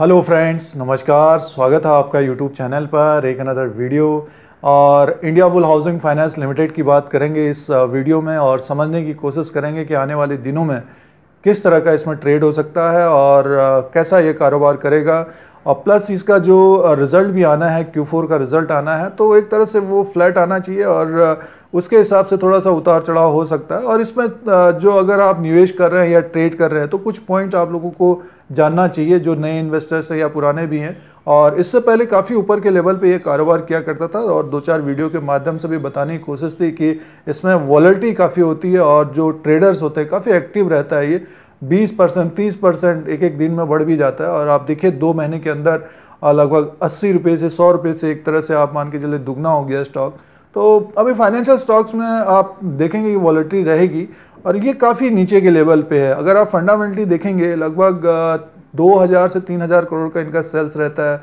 Hello friends, नमस्कार। स्वागत है आपका यूट्यूब चैनल पर एक अनदर वीडियो। और India bull housing finance limited की बात करेंगे इस वीडियो में और समझने की कोशिश करेंगे कि आने वाले दिनों में किस तरह का इसमें ट्रेड हो सकता है और कैसा ये कारोबार करेगा। और प्लस इसका जो रिज़ल्ट भी आना है, Q4 का रिज़ल्ट आना है, तो एक तरह से वो फ्लैट आना चाहिए और उसके हिसाब से थोड़ा सा उतार चढ़ाव हो सकता है। और इसमें जो अगर आप निवेश कर रहे हैं या ट्रेड कर रहे हैं तो कुछ पॉइंट्स आप लोगों को जानना चाहिए जो नए इन्वेस्टर्स हैं या पुराने भी हैं। और इससे पहले काफ़ी ऊपर के लेवल पे ये कारोबार किया करता था और दो चार वीडियो के माध्यम से भी बताने की कोशिश थी कि इसमें वॉलेटिलिटी काफ़ी होती है और जो ट्रेडर्स होते हैं काफ़ी एक्टिव रहता है। ये 20% 30% एक एक दिन में बढ़ भी जाता है। और आप देखिए 2 महीने के अंदर लगभग 80 रुपये से 100 रुपये से एक तरह से आप मान के चले दुगना हो गया स्टॉक। तो अभी फाइनेंशियल स्टॉक्स में आप देखेंगे कि वॉलेटिलिटी रहेगी और ये काफ़ी नीचे के लेवल पे है। अगर आप फंडामेंटली देखेंगे लगभग 2000 से 3000 करोड़ का इनका सेल्स रहता है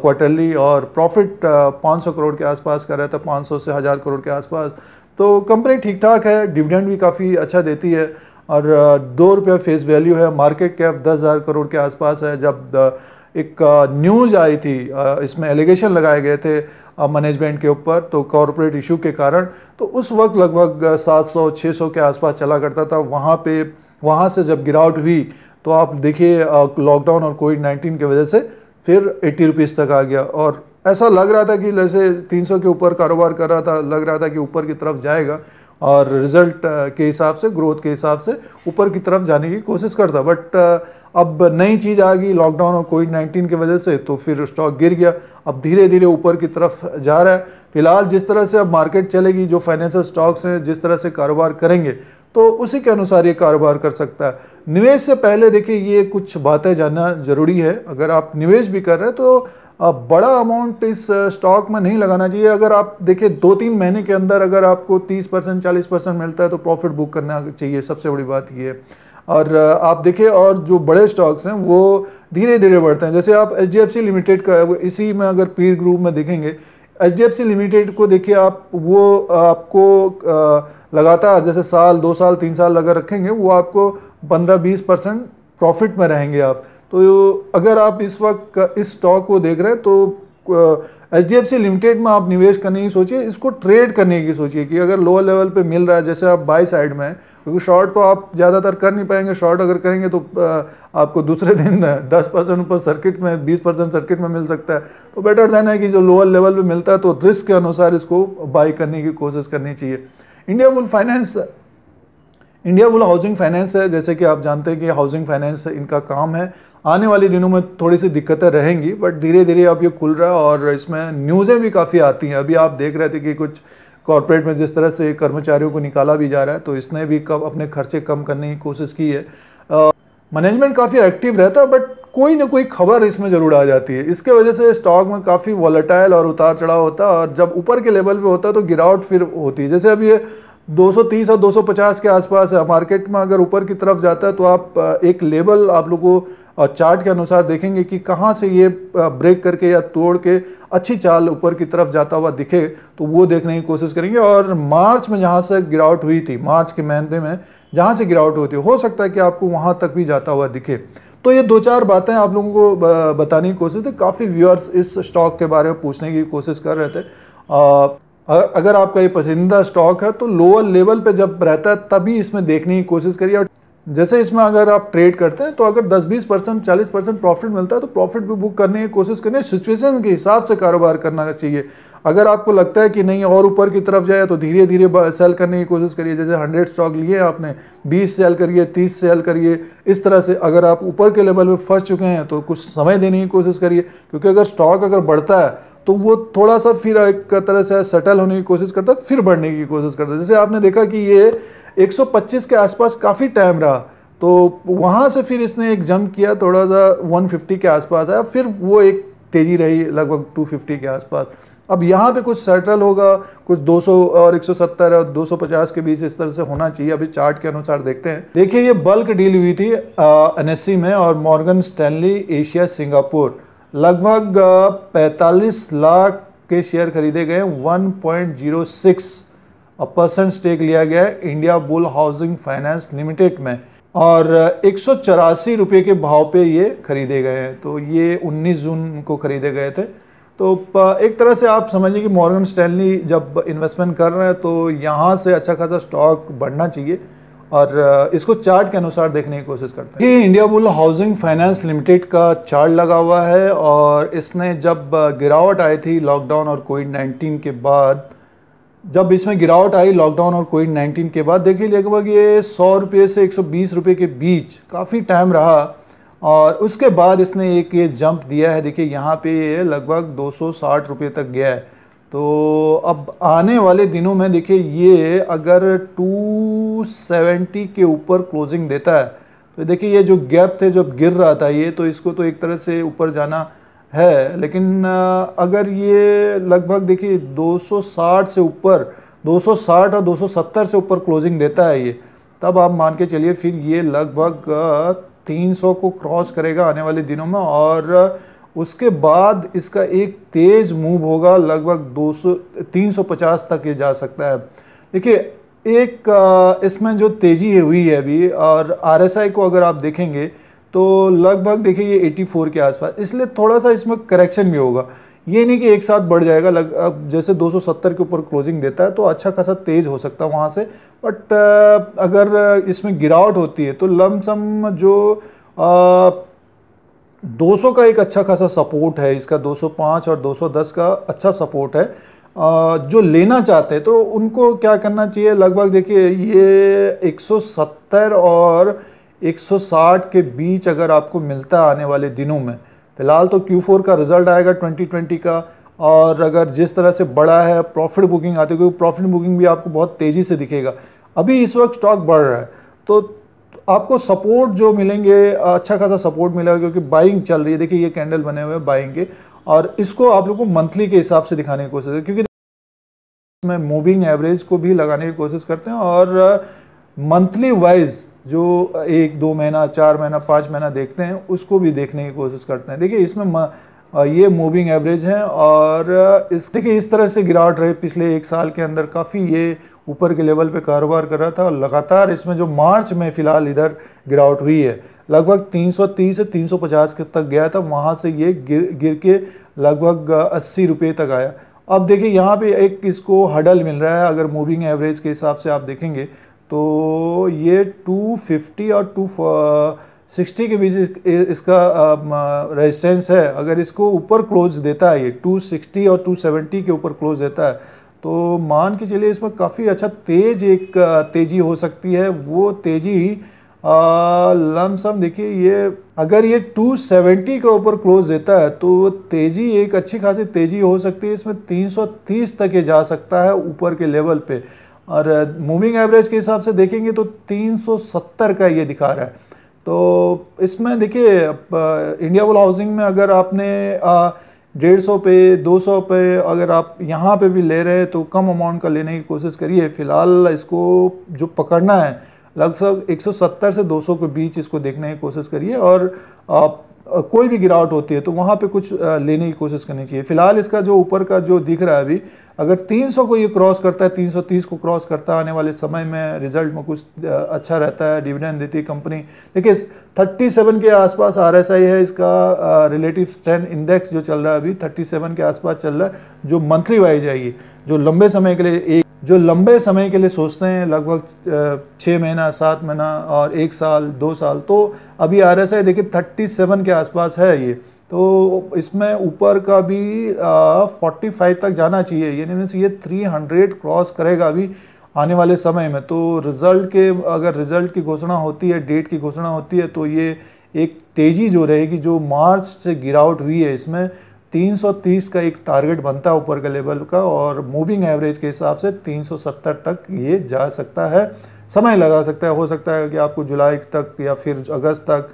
क्वार्टरली और प्रॉफिट 500 करोड़ के आसपास का रहता है, 500 से 1000 करोड़ के आसपास। तो कंपनी ठीक ठाक है, डिविडेंड भी काफ़ी अच्छा देती है और ₹2 फेस वैल्यू है। मार्केट कैप 10,000 करोड़ के आसपास है। जब एक न्यूज़ आई थी इसमें एलिगेशन लगाए गए थे मैनेजमेंट के ऊपर तो कॉरपोरेट इशू के कारण, तो उस वक्त लगभग 700-600 के आसपास चला करता था। वहाँ से जब गिरावट हुई तो आप देखिए लॉकडाउन और कोविड-19 की वजह से फिर 80 रुपीज़ तक आ गया। और ऐसा लग रहा था कि जैसे 300 के ऊपर कारोबार कर रहा था, लग रहा था कि ऊपर की तरफ जाएगा और रिज़ल्ट के हिसाब से, ग्रोथ के हिसाब से ऊपर की तरफ जाने की कोशिश करता। बट अब नई चीज़ आ गई लॉकडाउन और कोविड-19 की वजह से, तो फिर स्टॉक गिर गया। अब धीरे धीरे ऊपर की तरफ जा रहा है। फिलहाल जिस तरह से अब मार्केट चलेगी, जो फाइनेंशियल स्टॉक्स हैं जिस तरह से कारोबार करेंगे तो उसी के अनुसार ये कारोबार कर सकता है। निवेश से पहले देखिए ये कुछ बातें जानना ज़रूरी है। अगर आप निवेश भी कर रहे हैं तो बड़ा अमाउंट इस स्टॉक में नहीं लगाना चाहिए। अगर आप देखिए 2-3 महीने के अंदर अगर आपको 30% 40% मिलता है तो प्रॉफिट बुक करना चाहिए, सबसे बड़ी बात ये। और आप देखिए और जो बड़े स्टॉक्स हैं वो धीरे धीरे बढ़ते हैं। जैसे आप HDFC लिमिटेड का इसी में अगर पीर ग्रुप में देखेंगे, HDFC लिमिटेड को देखिए आप, वो आपको लगातार जैसे साल 2 साल 3 साल लगा रखेंगे वो आपको 15-20% प्रॉफिट में रहेंगे आप। तो अगर आप इस वक्त इस स्टॉक को देख रहे हैं तो HDFC लिमिटेड में आप निवेश करने की सोचिए, इसको ट्रेड करने की सोचिए कि अगर लोअर लेवल पे मिल रहा है, जैसे आप बाई साइड में, क्योंकि शॉर्ट तो आप ज़्यादातर कर नहीं पाएंगे। शॉर्ट अगर करेंगे तो आपको दूसरे दिन 10% ऊपर सर्किट में, 20% सर्किट में मिल सकता है। तो बेटर देन है कि जो लोअर लेवल पे मिलता है तो रिस्क के अनुसार इसको बाई करने की कोशिश करनी चाहिए। इंडिया बुल हाउसिंग फाइनेंस है, जैसे कि आप जानते हैं कि हाउसिंग फाइनेंस इनका काम है। आने वाले दिनों में थोड़ी सी दिक्कतें रहेंगी बट धीरे धीरे अब ये खुल रहा है और इसमें न्यूज़ें भी काफ़ी आती हैं। अभी आप देख रहे थे कि कुछ कॉर्पोरेट में जिस तरह से कर्मचारियों को निकाला भी जा रहा है तो इसने भी कब अपने खर्चे कम करने की कोशिश की है। मैनेजमेंट काफ़ी एक्टिव रहता है बट कोई ना कोई खबर इसमें ज़रूर आ जाती है। इसके वजह से स्टॉक में काफ़ी वॉलेटाइल और उतार चढ़ाव होता है और जब ऊपर के लेवल पे होता है तो गिरावट फिर होती है। जैसे अब ये 230 और 250 के आसपास है। मार्केट में अगर ऊपर की तरफ जाता है तो आप एक लेवल आप लोगों को चार्ट के अनुसार देखेंगे कि कहाँ से ये ब्रेक करके या तोड़ के अच्छी चाल ऊपर की तरफ जाता हुआ दिखे, तो वो देखने की कोशिश करेंगे। और मार्च में जहाँ से गिरावट हुई थी, मार्च के महीने में जहाँ से गिरावट होती है, हो सकता है कि आपको वहाँ तक भी जाता हुआ दिखे। तो ये 2-4 बातें आप लोगों को बताने की कोशिश थी। काफ़ी व्यूअर्स इस स्टॉक के बारे में पूछने की कोशिश कर रहे थे। अगर आपका ये पसंदीदा स्टॉक है तो लोअर लेवल पे जब रहता है तभी इसमें देखने की कोशिश करिए। और जैसे इसमें अगर आप ट्रेड करते हैं तो अगर 10-20% 40% प्रॉफिट मिलता है तो प्रॉफिट भी बुक करने की कोशिश करिए। सिचुएशन के हिसाब से कारोबार करना चाहिए। अगर आपको लगता है कि नहीं और ऊपर की तरफ जाए तो धीरे धीरे सेल करने की कोशिश करिए। जैसे 100 स्टॉक लिए आपने, 20 सेल करिए, 30 सेल करिए, इस तरह से। अगर आप ऊपर के लेवल में फंस चुके हैं तो कुछ समय देने की कोशिश करिए, क्योंकि अगर स्टॉक अगर बढ़ता है तो वो थोड़ा सा फिर एक तरह से सेटल होने की कोशिश करता है, फिर बढ़ने की कोशिश करता है। जैसे आपने देखा कि ये 125 के आसपास काफ़ी टाइम रहा तो वहाँ से फिर इसने एक जंप किया, थोड़ा सा 150 के आसपास आया, फिर वो एक तेज़ी रही लगभग 250 के आसपास। अब यहाँ पे कुछ सेटल होगा, कुछ 200 और 170 और 250 के बीच इस तरह से होना चाहिए। अभी चार्ट के अनुसार देखते हैं। देखिए ये बल्क डील हुई थी NSE में और मॉर्गन स्टैनली एशिया सिंगापुर, लगभग 45 लाख के शेयर खरीदे गए, 1.06% स्टेक लिया गया है India bull housing finance limited में। और 184 रुपये के भाव पे ये खरीदे गए हैं। तो ये 19 जून को खरीदे गए थे। तो एक तरह से आप समझिए कि मॉर्गन स्टैनली जब इन्वेस्टमेंट कर रहे हैं तो यहाँ से अच्छा खासा स्टॉक बढ़ना चाहिए और इसको चार्ट के अनुसार देखने की कोशिश करते हैं। ये India bull housing finance limited का चार्ट लगा हुआ है और इसने जब गिरावट आई थी लॉकडाउन और कोविड-19 के बाद, जब इसमें गिरावट आई लॉकडाउन और कोविड-19 के बाद देखिए लगभग ये 100 रुपये से 120 रुपये के बीच काफ़ी टाइम रहा और उसके बाद इसने एक ये जंप दिया है। देखिए यहाँ पे ये लगभग 260 रुपये तक गया है। तो अब आने वाले दिनों में देखिए ये अगर 270 के ऊपर क्लोजिंग देता है तो देखिए ये जो गैप थे जब गिर रहा था ये, तो इसको तो एक तरह से ऊपर जाना है, लेकिन अगर ये लगभग देखिए 260 से ऊपर 260 और 270 से ऊपर क्लोजिंग देता है ये, तब आप मान के चलिए फिर ये लगभग 300 को क्रॉस करेगा आने वाले दिनों में और उसके बाद इसका एक तेज़ मूव होगा, लगभग 350 तक ये जा सकता है। देखिए एक इसमें जो तेज़ी हुई है अभी और RSI को अगर आप देखेंगे तो लगभग देखिए ये 84 के आसपास, इसलिए थोड़ा सा इसमें करेक्शन भी होगा, ये नहीं कि एक साथ बढ़ जाएगा। अब जैसे 270 के ऊपर क्लोजिंग देता है तो अच्छा खासा तेज़ हो सकता है वहाँ से, बट अगर इसमें गिरावट होती है तो लमसम जो 200 का एक अच्छा खासा सपोर्ट है, इसका 205 और 210 का अच्छा सपोर्ट है। जो लेना चाहते हैं तो उनको क्या करना चाहिए, लगभग देखिए ये 170 और 160 के बीच अगर आपको मिलता है आने वाले दिनों में, फिलहाल तो Q4 का रिज़ल्ट आएगा 2020 का, और अगर जिस तरह से बढ़ा है प्रॉफिट बुकिंग आती है, क्योंकि प्रॉफिट बुकिंग भी आपको बहुत तेज़ी से दिखेगा, अभी इस वक्त स्टॉक बढ़ रहा है तो आपको सपोर्ट जो मिलेंगे अच्छा खासा सपोर्ट मिलेगा क्योंकि बाइंग चल रही है। देखिए ये कैंडल बने हुए हैं बाइंग के और इसको आप लोग को मंथली के हिसाब से दिखाने की कोशिश है क्योंकि इसमें मूविंग एवरेज को भी लगाने की कोशिश करते हैं और मंथली वाइज जो एक दो महीना, चार महीना, पाँच महीना देखते हैं उसको भी देखने की कोशिश करते हैं। देखिए इसमें ये मूविंग एवरेज है और इस देखिए इस तरह से गिरावट रही पिछले एक साल के अंदर, काफ़ी ये ऊपर के लेवल पे कारोबार कर रहा था और लगातार इसमें जो मार्च में फ़िलहाल इधर गिरावट हुई है लगभग 330 से 350 के तक गया था, वहाँ से ये गिर के लगभग 80 रुपये तक आया। अब देखिए यहाँ पे एक इसको हडल मिल रहा है, अगर मूविंग एवरेज के हिसाब से आप देखेंगे तो ये 250 और 260 के बीच इसका रेजिस्टेंस है। अगर इसको ऊपर क्लोज देता है ये 260 और 270 के ऊपर क्लोज देता है तो मान के चलिए इसमें काफ़ी अच्छा तेज एक तेज़ी हो सकती है। वो तेज़ी लमसम देखिए ये अगर ये 270 के ऊपर क्लोज देता है तो तेज़ी एक अच्छी खासी तेज़ी हो सकती है, इसमें 330 तक ये जा सकता है ऊपर के लेवल पे। और मूविंग एवरेज के हिसाब से देखेंगे तो 370 का ये दिखा रहा है। तो इसमें देखिए इंडिया बुल हाउसिंग में अगर आपने 150 पे 200 पे अगर आप यहाँ पे भी ले रहे हैं तो कम अमाउंट का लेने की कोशिश करिए। फ़िलहाल इसको जो पकड़ना है लगभग 170 से 200 के बीच इसको देखने की कोशिश करिए और आप कोई भी गिरावट होती है तो वहाँ पे कुछ लेने की कोशिश करनी चाहिए। फ़िलहाल इसका जो ऊपर का जो दिख रहा है अभी अगर 300 को ये क्रॉस करता है, 330 को क्रॉस करता है आने वाले समय में रिजल्ट में कुछ अच्छा रहता है, डिविडेंड देती है कंपनी। देखिए 37 के आसपास RSI है, इसका रिलेटिव स्ट्रेंथ इंडेक्स जो चल रहा है अभी 37 के आसपास चल रहा है जो मंथली वाइज है। ये जो लंबे समय के लिए सोचते हैं लगभग 6 महीना, 7 महीना और 1 साल, 2 साल, तो अभी RSI देखिए 37 के आसपास है ये, तो इसमें ऊपर का भी 45 तक जाना चाहिए, यानी मीन्स ये 300 क्रॉस करेगा अभी आने वाले समय में। तो रिज़ल्ट के अगर रिज़ल्ट की घोषणा होती है, डेट की घोषणा होती है तो ये एक तेज़ी जो रहेगी जो मार्च से गिरावट हुई है इसमें 330 का एक टारगेट बनता है ऊपर के लेवल का और मूविंग एवरेज के हिसाब से 370 तक ये जा सकता है। समय लगा सकता है, हो सकता है कि आपको जुलाई तक या फिर अगस्त तक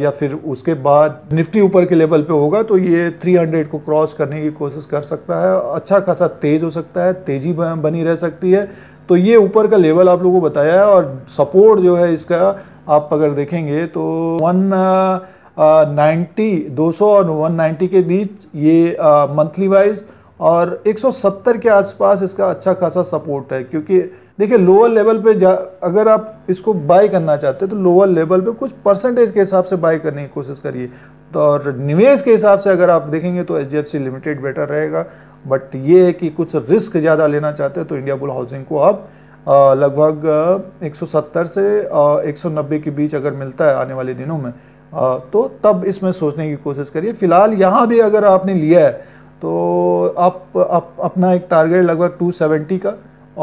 या फिर उसके बाद निफ्टी ऊपर के लेवल पे होगा तो ये 300 को क्रॉस करने की कोशिश कर सकता है, अच्छा खासा तेज़ हो सकता है, तेज़ी बनी रह सकती है। तो ये ऊपर का लेवल आप लोगों को बताया है और सपोर्ट जो है इसका आप अगर देखेंगे तो 190, 200 और 190 के बीच ये मंथली वाइज और 170 के आसपास इसका अच्छा खासा सपोर्ट है, क्योंकि देखिए लोअर लेवल पे अगर आप इसको बाय करना चाहते हैं तो लोअर लेवल पे कुछ परसेंटेज के हिसाब से बाय करने की कोशिश करिए। तो और निवेश के हिसाब से अगर आप देखेंगे तो एचडीएफसी लिमिटेड बेटर रहेगा, बट ये है कि कुछ रिस्क ज़्यादा लेना चाहते हैं तो इंडिया बुल हाउसिंग को आप लगभग 170 से 190 के बीच अगर मिलता है आने वाले दिनों में तो तब इसमें सोचने की कोशिश करिए। फ़िलहाल यहाँ भी अगर आपने लिया है तो आप अपना एक टारगेट लगभग 270 का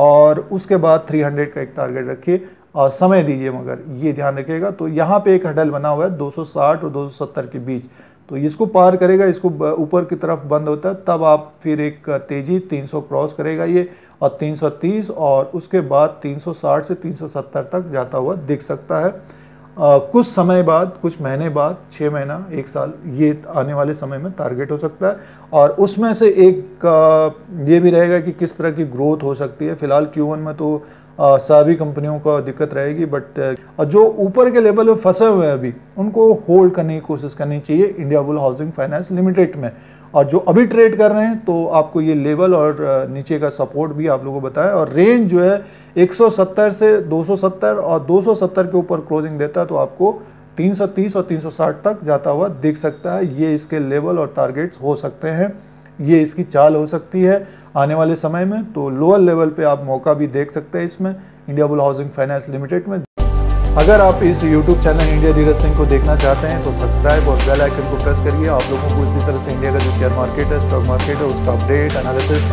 और उसके बाद 300 का एक टारगेट रखिए और समय दीजिए, मगर ये ध्यान रखिएगा। तो यहाँ पे एक हडल बना हुआ है 260 और 270 के बीच, तो इसको पार करेगा, इसको ऊपर की तरफ बंद होता है तब आप फिर एक तेज़ी 300 क्रॉस करेगा ये और 330 और उसके बाद 360 से 370 तक जाता हुआ दिख सकता है। कुछ समय बाद, कुछ महीने बाद, 6 महीना, 1 साल, ये आने वाले समय में टारगेट हो सकता है। और उसमें से एक ये भी रहेगा कि किस तरह की ग्रोथ हो सकती है। फ़िलहाल Q1 में तो सभी कंपनियों का दिक्कत रहेगी, बट जो ऊपर के लेवल पे फंसे हुए हैं अभी उनको होल्ड करने की कोशिश करनी चाहिए India bull housing finance limited में। और जो अभी ट्रेड कर रहे हैं तो आपको ये लेवल और नीचे का सपोर्ट भी आप लोगों को बताएं, और रेंज जो है 170 से 270 और 270 के ऊपर क्लोजिंग देता है तो आपको 330 और 360 तक जाता हुआ दिख सकता है। ये इसके लेवल और टारगेट्स हो सकते हैं, ये इसकी चाल हो सकती है आने वाले समय में। तो लोअर लेवल पे आप मौका भी देख सकते हैं इसमें India bull housing finance limited में। अगर आप इस YouTube channel India Dheeraj Singh को देखना चाहते हैं तो सब्सक्राइब और बेल आइकन को प्रेस करिए। आप लोगों को इसी तरह से इंडिया का जो शेयर मार्केट है, स्टॉक मार्केट है, उसका अपडेट, एनालिसिस,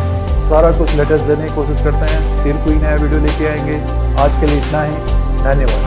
सारा कुछ लेटेस्ट देने की कोशिश करते हैं। फिर कोई नया वीडियो लेके आएंगे। आज के लिए इतना ही, धन्यवाद।